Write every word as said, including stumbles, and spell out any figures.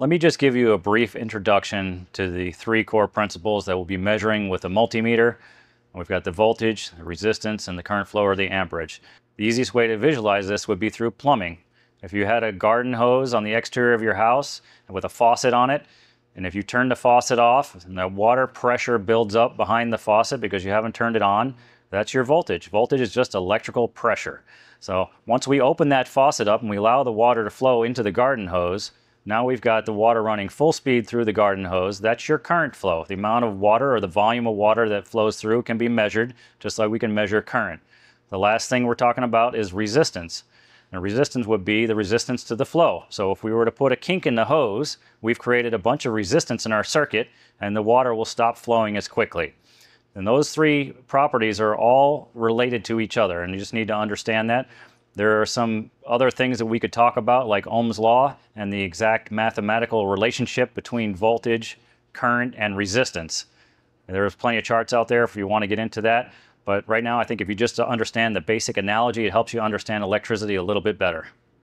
Let me just give you a brief introduction to the three core principles that we'll be measuring with a multimeter. We've got the voltage, the resistance, and the current flow or the amperage. The easiest way to visualize this would be through plumbing. If you had a garden hose on the exterior of your house with a faucet on it, and if you turn the faucet off and the water pressure builds up behind the faucet because you haven't turned it on, that's your voltage. Voltage is just electrical pressure. So once we open that faucet up and we allow the water to flow into the garden hose, now we've got the water running full speed through the garden hose. That's your current flow. The amount of water or the volume of water that flows through can be measured, just like we can measure current. The last thing we're talking about is resistance. And resistance would be the resistance to the flow. So if we were to put a kink in the hose, we've created a bunch of resistance in our circuit and the water will stop flowing as quickly. And those three properties are all related to each other, and you just need to understand that. There are some other things that we could talk about, like Ohm's law and the exact mathematical relationship between voltage, current, and resistance. There's plenty of charts out there if you want to get into that. But right now, I think if you just understand the basic analogy, it helps you understand electricity a little bit better.